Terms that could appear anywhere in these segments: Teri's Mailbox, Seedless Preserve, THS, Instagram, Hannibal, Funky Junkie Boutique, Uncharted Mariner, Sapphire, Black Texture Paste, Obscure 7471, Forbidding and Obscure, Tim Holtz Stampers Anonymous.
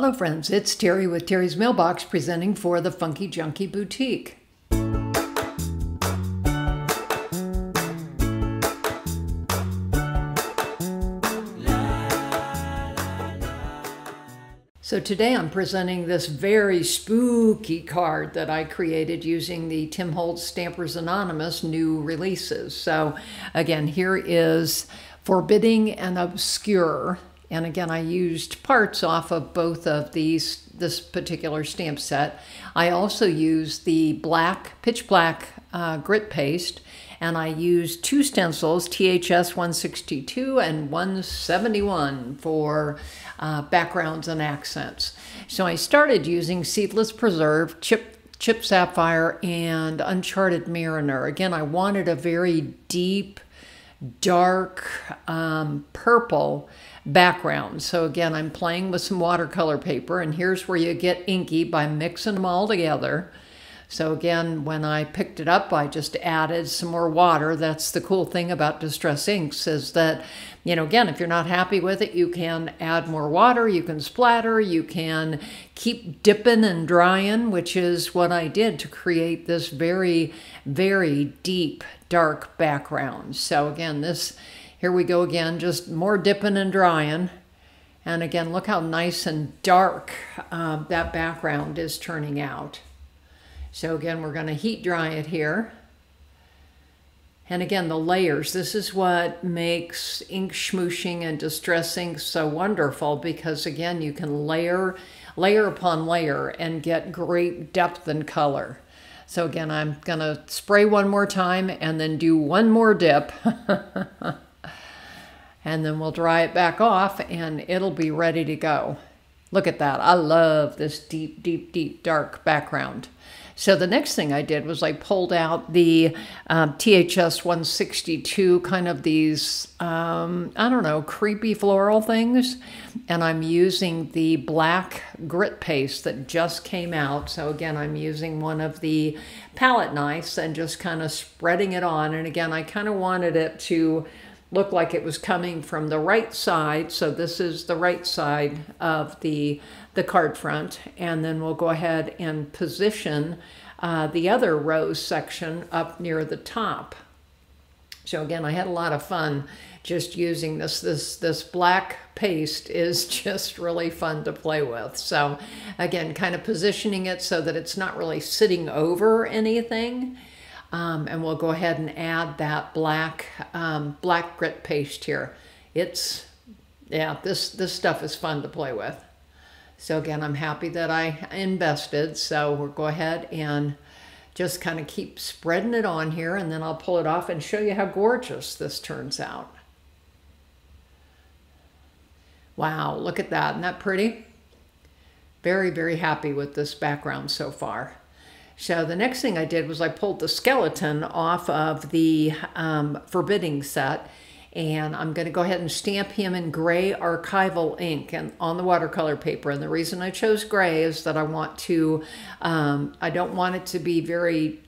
Hello friends, it's Teri with Teri's Mailbox presenting for the Funky Junkie Boutique. So today I'm presenting this very spooky card that I created using the Tim Holtz Stampers Anonymous new releases. So again, here is Forbidding and Obscure. And again, I used parts off of both of these, this particular stamp set. I also used the black, pitch black grit paste, and I used two stencils, THS 162 and 171 for backgrounds and accents. So I started using Seedless Preserve, Chip Sapphire, and Uncharted Mariner. Again, I wanted a very deep, dark purple background. So again, I'm playing with some watercolor paper, and here's where you get inky by mixing them all together. So again, when I picked it up, I just added some more water. That's the cool thing about distress inks, is that, you know, again, if you're not happy with it, you can add more water, you can splatter, you can keep dipping and drying, which is what I did to create this very, very deep, dark background. So again, this, here we go again, just more dipping and drying. And again, look how nice and dark that background is turning out. So again, we're going to heat dry it here. And again, the layers. This is what makes ink smooshing and distress ink so wonderful, because again, you can layer upon layer and get great depth and color. So again, I'm going to spray one more time and then do one more dip. And then we'll dry it back off and it'll be ready to go. Look at that. I love this deep, deep, deep, dark background. So the next thing I did was I pulled out the THS 162, kind of these, I don't know, creepy floral things. And I'm using the black grit paste that just came out. So again, I'm using one of the palette knives and just kind of spreading it on. And again, I kind of wanted it to look like it was coming from the right side. So this is the right side of the card front. And then we'll go ahead and position the other rose section up near the top. So again, I had a lot of fun just using this. This black paste is just really fun to play with. So again, kind of positioning it so that it's not really sitting over anything. And we'll go ahead and add that black black grit paste here. It's, yeah, this stuff is fun to play with. So again, I'm happy that I invested. So we'll go ahead and just kind of keep spreading it on here, and then I'll pull it off and show you how gorgeous this turns out. Wow, look at that. Isn't that pretty? Very, very happy with this background so far. So the next thing I did was I pulled the skeleton off of the Forbidding set, and I'm going to go ahead and stamp him in gray archival ink and on the watercolor paper. And the reason I chose gray is that I want to, I don't want it to be very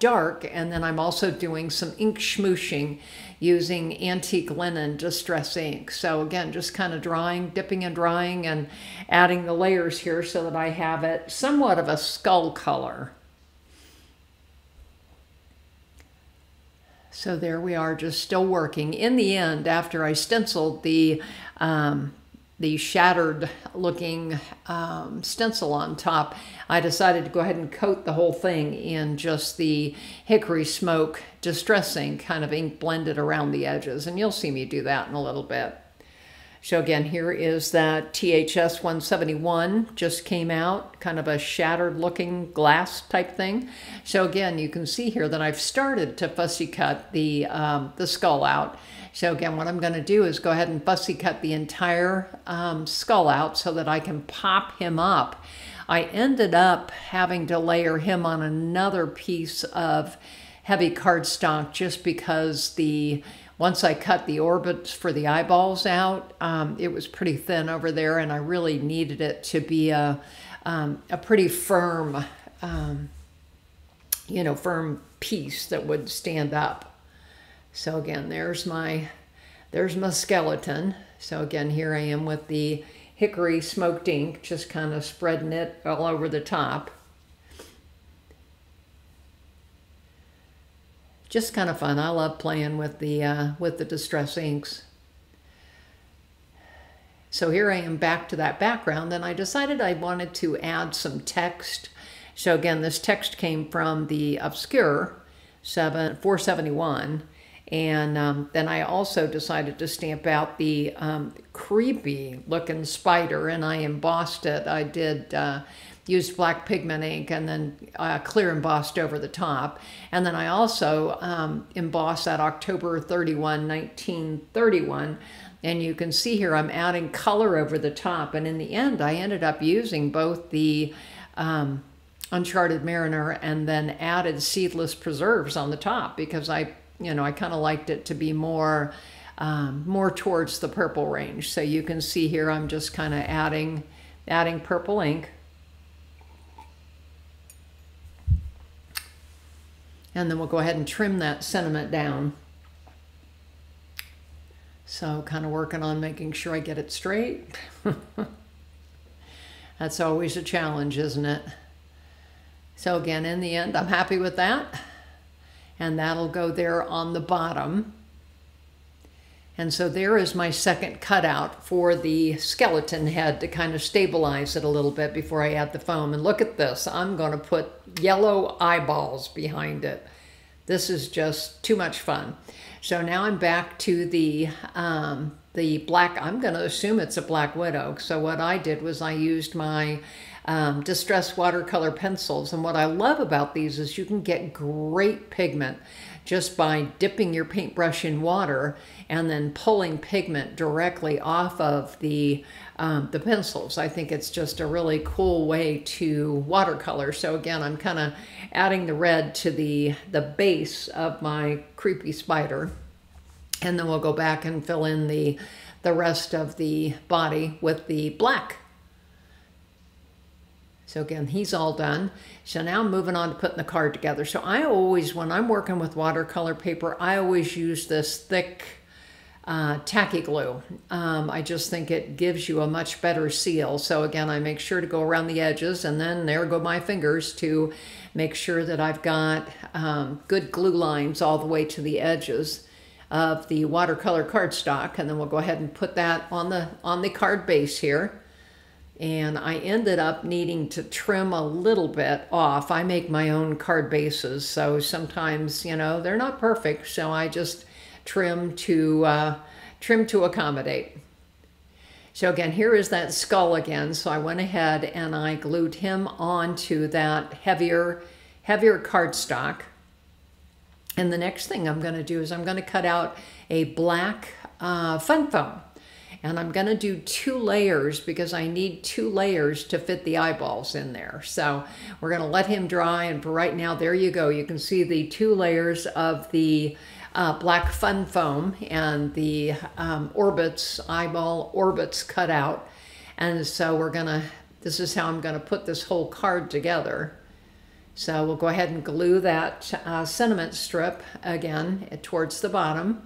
dark. And then I'm also doing some ink smooshing using antique linen distress ink. So again, just kind of drawing, dipping and drying, and adding the layers here so that I have it somewhat of a skull color. So there we are, just still working. In the end, after I stenciled the shattered looking stencil on top, I decided to go ahead and coat the whole thing in just the hickory smoke distress ink, kind of ink blended around the edges. And you'll see me do that in a little bit. So again, here is that THS 171, just came out, kind of a shattered looking glass type thing. So again, you can see here that I've started to fussy cut the skull out. So again, what I'm going to do is go ahead and fussy cut the entire skull out so that I can pop him up. I ended up having to layer him on another piece of heavy cardstock just because the once I cut the orbits for the eyeballs out, it was pretty thin over there, and I really needed it to be a pretty firm, you know, firm piece that would stand up. So again, there's my skeleton. So again, here I am with the hickory smoked ink, just kind of spreading it all over the top. Just kind of fun. I love playing with the distress inks. So here I am back to that background. Then I decided I wanted to add some text. So again, this text came from the Obscure 7471. And then I also decided to stamp out the creepy looking spider, and I embossed it. I did used black pigment ink and then clear embossed over the top. And then I also embossed that October 31, 1931. And you can see here I'm adding color over the top. And in the end, I ended up using both the Uncharted Mariner and then added Seedless Preserves on the top because I kind of liked it to be more, more towards the purple range. So you can see here, I'm just kind of adding purple ink. And then we'll go ahead and trim that sentiment down. So kind of working on making sure I get it straight. That's always a challenge, isn't it? So again, in the end, I'm happy with that. And that'll go there on the bottom. And so there is my second cutout for the skeleton head to kind of stabilize it a little bit before I add the foam. And look at this, I'm gonna put yellow eyeballs behind it. This is just too much fun. So now I'm back to the black, I'm gonna assume it's a black widow. So what I did was I used my distress watercolor pencils. And what I love about these is you can get great pigment just by dipping your paintbrush in water and then pulling pigment directly off of the pencils. I think it's just a really cool way to watercolor. So again, I'm kind of adding the red to the base of my creepy spider. And then we'll go back and fill in the rest of the body with the black. So again, he's all done. So now I'm moving on to putting the card together. So I always, when I'm working with watercolor paper, I always use this thick tacky glue. I just think it gives you a much better seal. So again, I make sure to go around the edges, and then there go my fingers to make sure that I've got good glue lines all the way to the edges of the watercolor cardstock. And then we'll go ahead and put that on the card base here. And I ended up needing to trim a little bit off. I make my own card bases, so sometimes, you know, they're not perfect, so I just trim to accommodate. So again, here is that skull again. So I went ahead and I glued him onto that heavier cardstock. And the next thing I'm gonna do is I'm gonna cut out a black fun foam. And I'm gonna do two layers because I need two layers to fit the eyeballs in there. So we're gonna let him dry, and for right now, there you go. You can see the two layers of the black fun foam and the orbits, eyeball orbits cut out. And so we're gonna, this is how I'm gonna put this whole card together. So we'll go ahead and glue that sentiment strip again towards the bottom.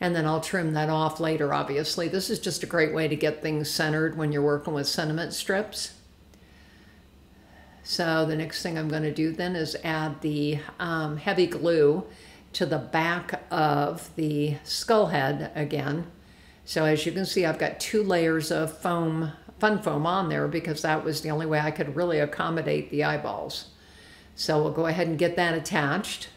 And then I'll trim that off later, obviously. This is just a great way to get things centered when you're working with sentiment strips. So the next thing I'm gonna do then is add the heavy glue to the back of the skull head again. So as you can see, I've got two layers of foam, fun foam on there because that was the only way I could really accommodate the eyeballs. So we'll go ahead and get that attached.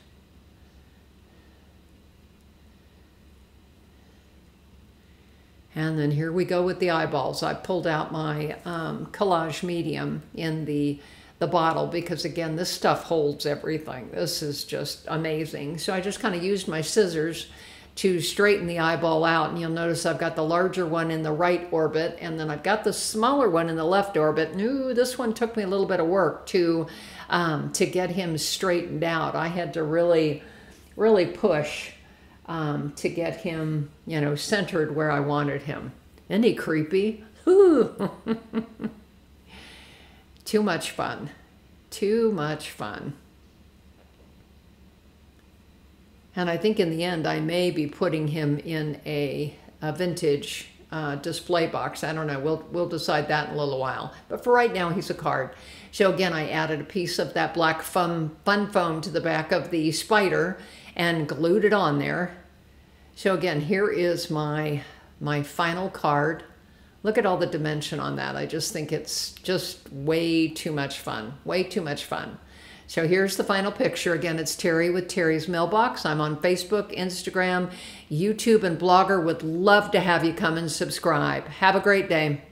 And then here we go with the eyeballs. I pulled out my collage medium in the bottle because again, this stuff holds everything. This is just amazing. So I just kind of used my scissors to straighten the eyeball out. And you'll notice I've got the larger one in the right orbit, and then I've got the smaller one in the left orbit. Ooh, this one took me a little bit of work to get him straightened out. I had to really push to get him, you know, centered where I wanted him. Isn't he creepy? Ooh. Too much fun. Too much fun. And I think in the end, I may be putting him in a vintage display box. I don't know. We'll decide that in a little while. But for right now, he's a card. So again, I added a piece of that black fun foam to the back of the spider and glued it on there. So again, here is my final card. Look at all the dimension on that. I just think it's just way too much fun. Way too much fun. So here's the final picture. Again, it's Teri with Teri's Mailbox. I'm on Facebook, Instagram, YouTube, and Blogger. Would love to have you come and subscribe. Have a great day.